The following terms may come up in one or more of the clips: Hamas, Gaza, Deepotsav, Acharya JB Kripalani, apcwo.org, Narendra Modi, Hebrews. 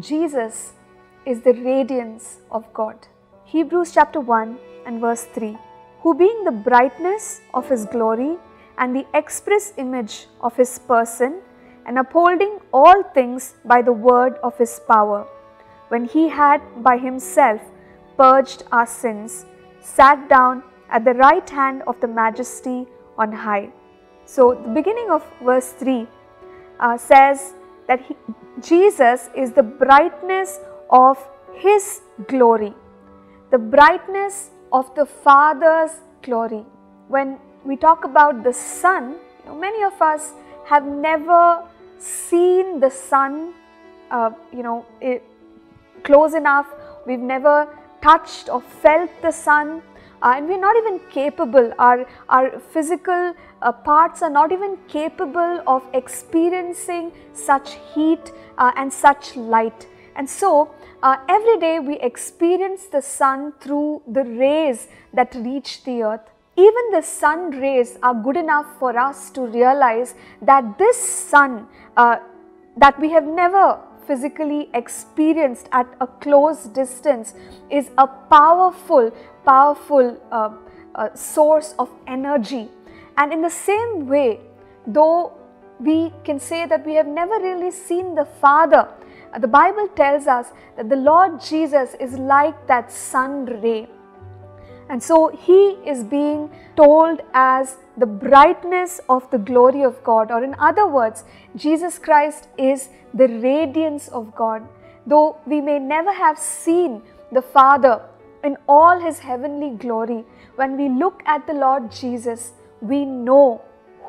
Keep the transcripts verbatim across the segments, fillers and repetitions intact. Jesus is the radiance of God. Hebrews chapter one and verse three, who being the brightness of His glory and the express image of His person, and upholding all things by the word of His power, when He had by Himself purged our sins, sat down at the right hand of the majesty on high. So the beginning of verse three uh, says that he, Jesus is the brightness of His glory, the brightness of the Father's glory. When we talk about the sun, you know, many of us have never seen the sun, uh, you know, it, close enough. We've never touched or felt the sun, uh, and we're not even capable. Our our physical uh, parts are not even capable of experiencing such heat uh, and such light. And so uh, every day we experience the sun through the rays that reach the earth. Even the sun rays are good enough for us to realize that this sun uh, that we have never physically experienced at a close distance is a powerful, powerful uh, uh, source of energy. And in the same way, though we can say that we have never really seen the Father, the Bible tells us that the Lord Jesus is like that sun ray. And so He is being told as the brightness of the glory of God, or in other words, Jesus Christ is the radiance of God. Though we may never have seen the Father in all His heavenly glory, when we look at the Lord Jesus, we know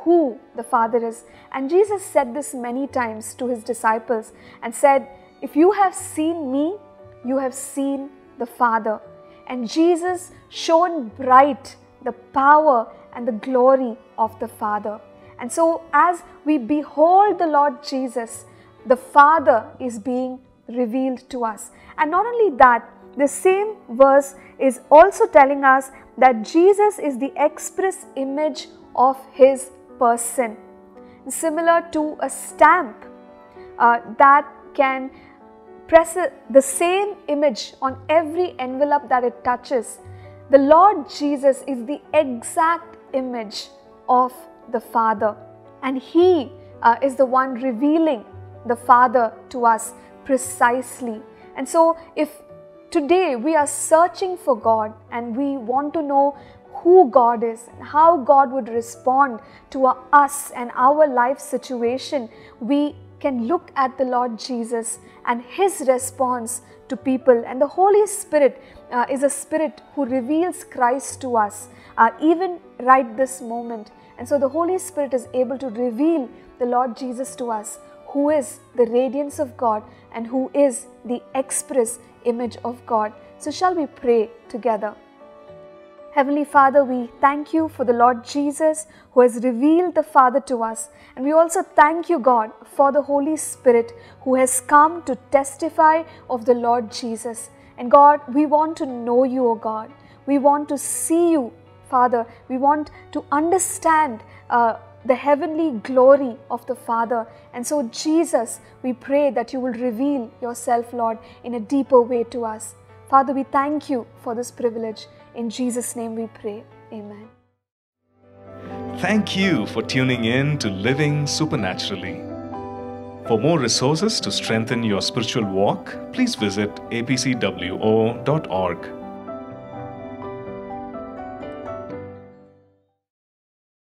who the Father is. And Jesus said this many times to His disciples and said, if you have seen me, you have seen the Father. And Jesus shone bright the power and the glory of the Father. And so as we behold the Lord Jesus, the Father is being revealed to us. And not only that, the same verse is also telling us that Jesus is the express image of His person, similar to a stamp uh, that can press the same image on every envelope that it touches. The Lord Jesus is the exact image of the Father, and He uh, is the one revealing the Father to us precisely. And so if today we are searching for God and we want to know who God is and how God would respond to us and our life situation, we can look at the Lord Jesus and His response to people. And the Holy Spirit uh, is a Spirit who reveals Christ to us uh, even right this moment. And so the Holy Spirit is able to reveal the Lord Jesus to us, who is the radiance of God and who is the express image of God. So shall we pray together? Heavenly Father, we thank You for the Lord Jesus who has revealed the Father to us. And we also thank You, God, for the Holy Spirit who has come to testify of the Lord Jesus. And God, we want to know You, O God. We want to see You, Father. We want to understand uh, the heavenly glory of the Father. And so, Jesus, we pray that You will reveal Yourself, Lord, in a deeper way to us. Father, we thank You for this privilege. In Jesus' name we pray. Amen. Thank you for tuning in to Living Supernaturally. For more resources to strengthen your spiritual walk, please visit A P C W O dot org.